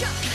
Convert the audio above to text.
Yeah.